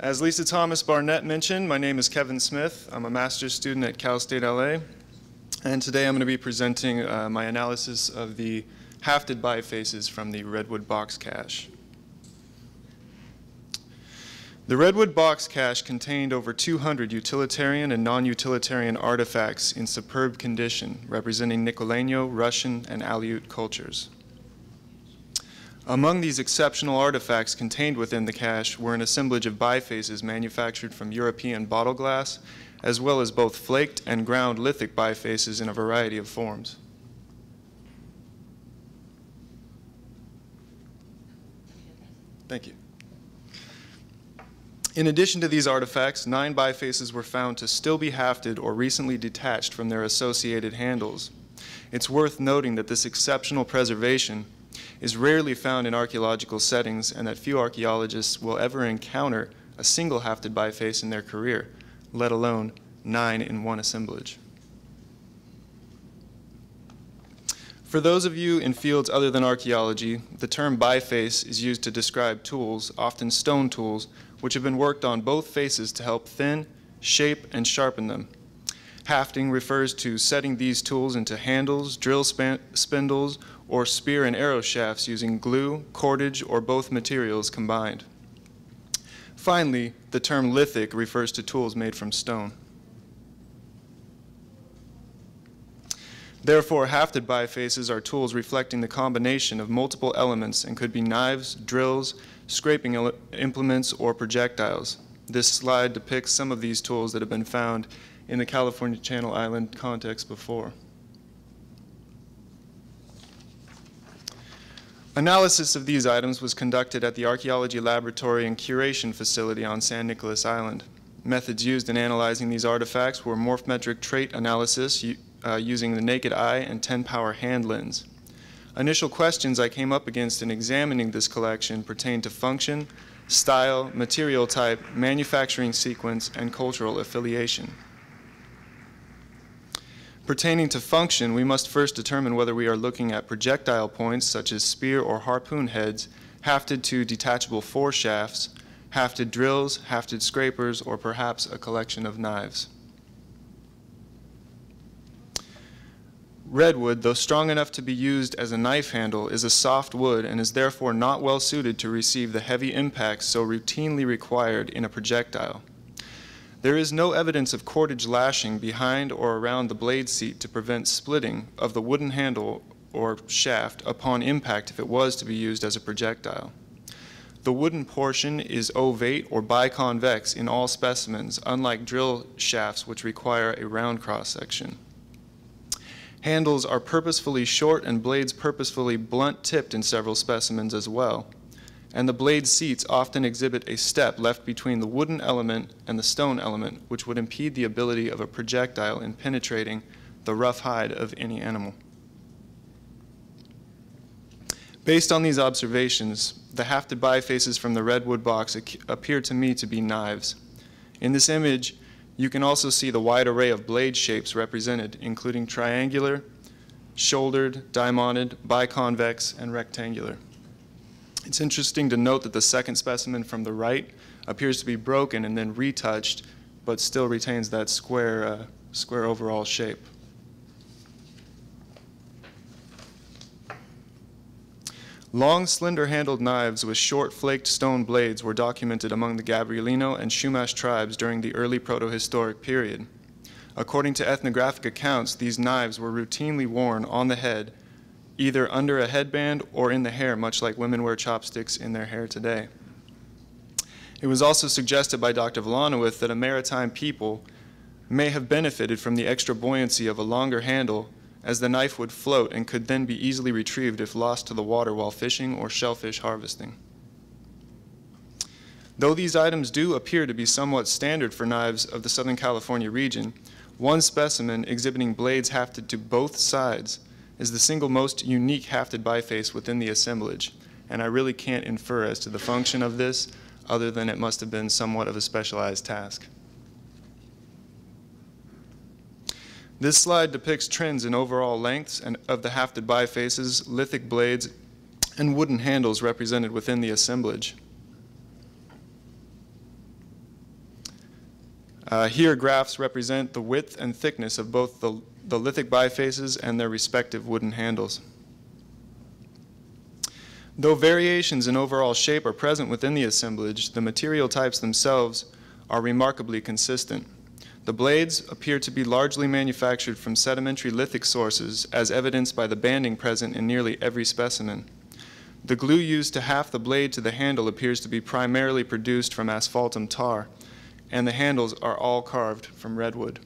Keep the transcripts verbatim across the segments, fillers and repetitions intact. As Lisa Thomas Barnett mentioned, my name is Kevin Smith. I'm a master's student at Cal State L A. And today I'm going to be presenting uh, my analysis of the Hafted Bifaces from the Redwood Box Cache. The Redwood Box Cache contained over two hundred utilitarian and non-utilitarian artifacts in superb condition, representing Nicoleño, Russian, and Aleut cultures. Among these exceptional artifacts contained within the cache were an assemblage of bifaces manufactured from European bottle glass, as well as both flaked and ground lithic bifaces in a variety of forms. Thank you. In addition to these artifacts, nine bifaces were found to still be hafted or recently detached from their associated handles. It's worth noting that this exceptional preservation is rarely found in archaeological settings and that few archaeologists will ever encounter a single hafted biface in their career, let alone nine in one assemblage. For those of you in fields other than archaeology, the term biface is used to describe tools, often stone tools, which have been worked on both faces to help thin, shape, and sharpen them. Hafting refers to setting these tools into handles, drill span spindles, or spear and arrow shafts using glue, cordage, or both materials combined. Finally, the term lithic refers to tools made from stone. Therefore, hafted bifaces are tools reflecting the combination of multiple elements and could be knives, drills, scraping implements, or projectiles. This slide depicts some of these tools that have been found in the California Channel Island context before. Analysis of these items was conducted at the Archaeology Laboratory and Curation Facility on San Nicolas Island. Methods used in analyzing these artifacts were morphometric trait analysis, Uh, using the naked eye and ten power hand lens. Initial questions I came up against in examining this collection pertained to function, style, material type, manufacturing sequence, and cultural affiliation. Pertaining to function, we must first determine whether we are looking at projectile points such as spear or harpoon heads, hafted to detachable fore shafts, hafted drills, hafted scrapers, or perhaps a collection of knives. Redwood, though strong enough to be used as a knife handle, is a soft wood and is therefore not well suited to receive the heavy impacts so routinely required in a projectile. There is no evidence of cordage lashing behind or around the blade seat to prevent splitting of the wooden handle or shaft upon impact if it was to be used as a projectile. The wooden portion is ovate or biconvex in all specimens, unlike drill shafts which require a round cross-section. Handles are purposefully short and blades purposefully blunt-tipped in several specimens as well. And the blade seats often exhibit a step left between the wooden element and the stone element, which would impede the ability of a projectile in penetrating the rough hide of any animal. Based on these observations, the hafted bifaces from the Redwood Box appear to me to be knives. In this image, you can also see the wide array of blade shapes represented, including triangular, shouldered, diamonded, biconvex, and rectangular. It's interesting to note that the second specimen from the right appears to be broken and then retouched, but still retains that square, uh, square overall shape. Long, slender-handled knives with short, flaked stone blades were documented among the Gabrielino and Chumash tribes during the early protohistoric period. According to ethnographic accounts, these knives were routinely worn on the head, either under a headband or in the hair, much like women wear chopsticks in their hair today. It was also suggested by Doctor Velanowith that a maritime people may have benefited from the extra buoyancy of a longer handle, as the knife would float and could then be easily retrieved if lost to the water while fishing or shellfish harvesting. Though these items do appear to be somewhat standard for knives of the Southern California region, one specimen exhibiting blades hafted to both sides is the single most unique hafted biface within the assemblage, and I really can't infer as to the function of this other than it must have been somewhat of a specialized task. This slide depicts trends in overall lengths and of the hafted bifaces, lithic blades, and wooden handles represented within the assemblage. Uh, here, graphs represent the width and thickness of both the, the lithic bifaces and their respective wooden handles. Though variations in overall shape are present within the assemblage, the material types themselves are remarkably consistent. The blades appear to be largely manufactured from sedimentary lithic sources, as evidenced by the banding present in nearly every specimen. The glue used to haft the blade to the handle appears to be primarily produced from asphaltum tar, and the handles are all carved from redwood.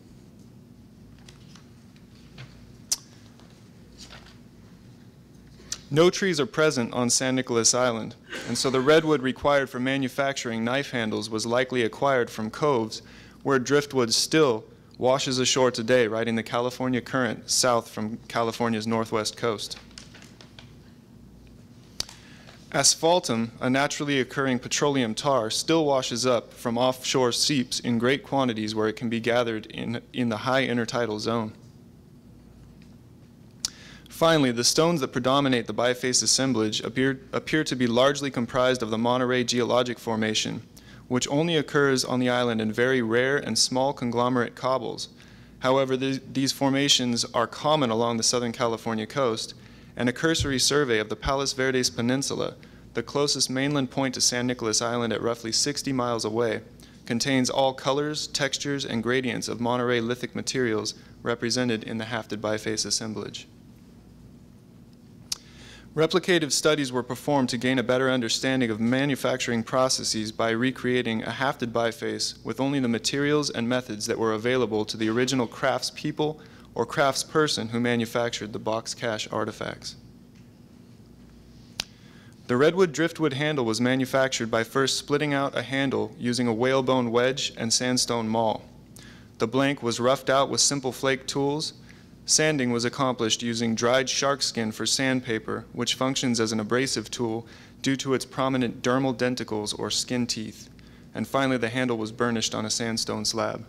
No trees are present on San Nicolas Island, and so the redwood required for manufacturing knife handles was likely acquired from coves where driftwood still washes ashore today, riding the California current south from California's northwest coast. Asphaltum, a naturally occurring petroleum tar, still washes up from offshore seeps in great quantities where it can be gathered in, in the high intertidal zone. Finally, the stones that predominate the biface assemblage appear, appear to be largely comprised of the Monterey geologic formation, which only occurs on the island in very rare and small conglomerate cobbles. However, th these formations are common along the Southern California coast, and a cursory survey of the Palos Verdes Peninsula, the closest mainland point to San Nicolas Island at roughly sixty miles away, contains all colors, textures, and gradients of Monterey lithic materials represented in the hafted biface assemblage. Replicative studies were performed to gain a better understanding of manufacturing processes by recreating a hafted biface with only the materials and methods that were available to the original craftspeople or craftsperson who manufactured the box cache artifacts. The redwood driftwood handle was manufactured by first splitting out a handle using a whalebone wedge and sandstone maul. The blank was roughed out with simple flake tools. Sanding was accomplished using dried shark skin for sandpaper, which functions as an abrasive tool due to its prominent dermal denticles or skin teeth. And finally, the handle was burnished on a sandstone slab.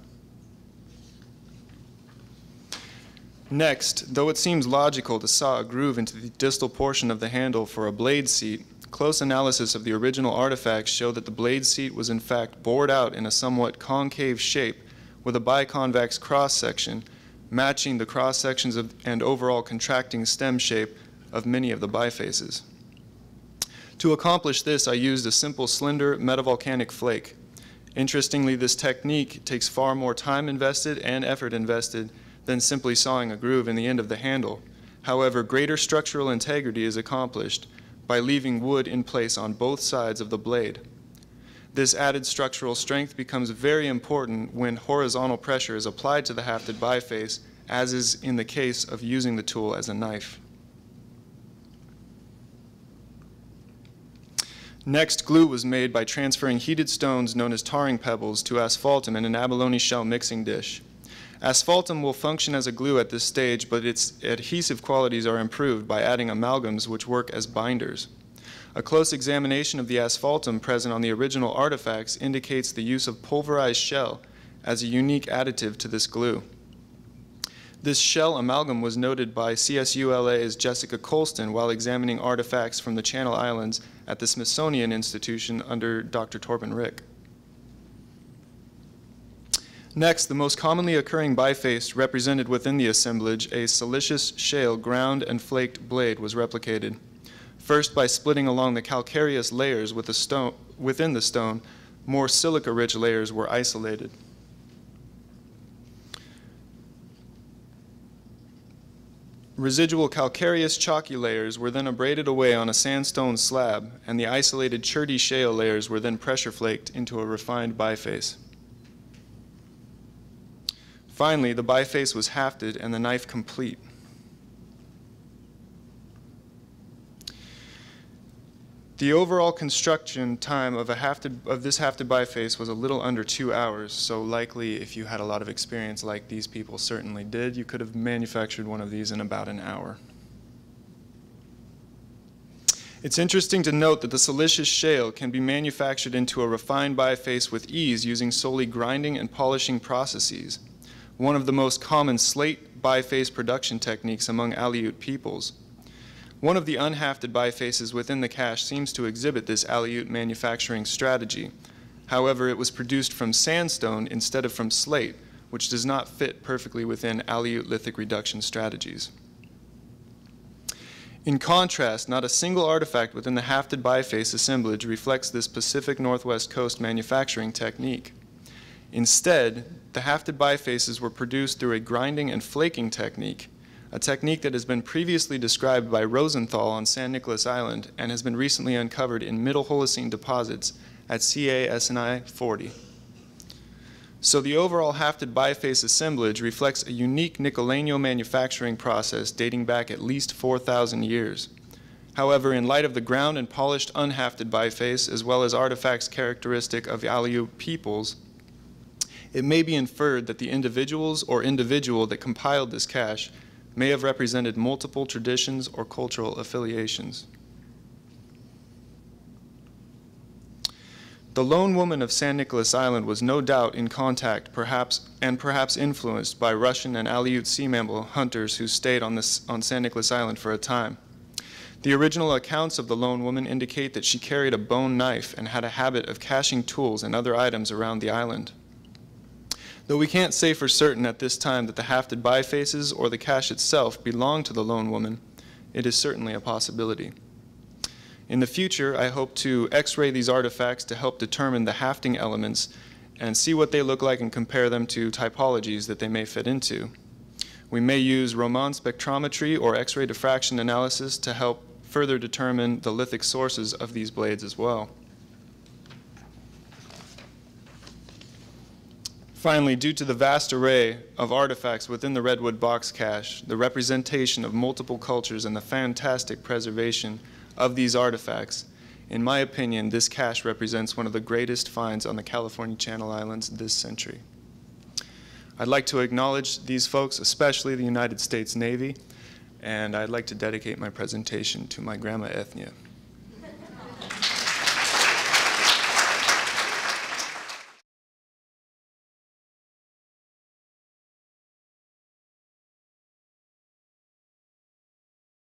Next, though it seems logical to saw a groove into the distal portion of the handle for a blade seat, close analysis of the original artifacts show that the blade seat was in fact bored out in a somewhat concave shape with a biconvex cross-section, matching the cross-sections of and overall contracting stem shape of many of the bifaces. To accomplish this, I used a simple slender metavolcanic flake. Interestingly, this technique takes far more time invested and effort invested than simply sawing a groove in the end of the handle. However, greater structural integrity is accomplished by leaving wood in place on both sides of the blade. This added structural strength becomes very important when horizontal pressure is applied to the hafted biface, as is in the case of using the tool as a knife. Next, glue was made by transferring heated stones known as tarring pebbles to asphaltum in an abalone shell mixing dish. Asphaltum will function as a glue at this stage, but its adhesive qualities are improved by adding amalgams which work as binders. A close examination of the asphaltum present on the original artifacts indicates the use of pulverized shell as a unique additive to this glue. This shell amalgam was noted by C S U L A's Jessica Colston while examining artifacts from the Channel Islands at the Smithsonian Institution under Doctor Torben Rick. Next, the most commonly occurring biface represented within the assemblage, a siliceous shale ground and flaked blade, was replicated. First, by splitting along the calcareous layers with the stone, within the stone, more silica-rich layers were isolated. Residual calcareous chalky layers were then abraded away on a sandstone slab, and the isolated cherty shale layers were then pressure flaked into a refined biface. Finally, the biface was hafted and the knife complete. The overall construction time of, a hafted, of this hafted biface was a little under two hours, so likely if you had a lot of experience like these people certainly did, you could have manufactured one of these in about an hour. It's interesting to note that the siliceous shale can be manufactured into a refined biface with ease using solely grinding and polishing processes, one of the most common slate biface production techniques among Aleut peoples. One of the unhafted bifaces within the cache seems to exhibit this Aleut manufacturing strategy. However, it was produced from sandstone instead of from slate, which does not fit perfectly within Aleut lithic reduction strategies. In contrast, not a single artifact within the Hafted biface assemblage reflects this Pacific Northwest Coast manufacturing technique. Instead, the Hafted bifaces were produced through a grinding and flaking technique, a technique that has been previously described by Rosenthal on San Nicolas Island and has been recently uncovered in Middle Holocene deposits at C A S N I forty. So the overall Hafted biface assemblage reflects a unique Nicoleño manufacturing process dating back at least four thousand years. However, in light of the ground and polished unhafted biface, as well as artifacts characteristic of Aleut peoples, it may be inferred that the individuals or individual that compiled this cache may have represented multiple traditions or cultural affiliations. The Lone Woman of San Nicolas Island was no doubt in contact, perhaps, and perhaps influenced by Russian and Aleut sea mammal hunters who stayed on, this, on San Nicolas Island for a time. The original accounts of the Lone Woman indicate that she carried a bone knife and had a habit of caching tools and other items around the island. Though we can't say for certain at this time that the Hafted bifaces or the cache itself belong to the Lone Woman, it is certainly a possibility. In the future, I hope to x-ray these artifacts to help determine the hafting elements and see what they look like and compare them to typologies that they may fit into. We may use Raman spectrometry or x-ray diffraction analysis to help further determine the lithic sources of these blades as well. Finally, due to the vast array of artifacts within the Redwood Box Cache, the representation of multiple cultures, and the fantastic preservation of these artifacts, in my opinion, this cache represents one of the greatest finds on the California Channel Islands this century. I'd like to acknowledge these folks, especially the United States Navy, and I'd like to dedicate my presentation to my grandma Ethnia.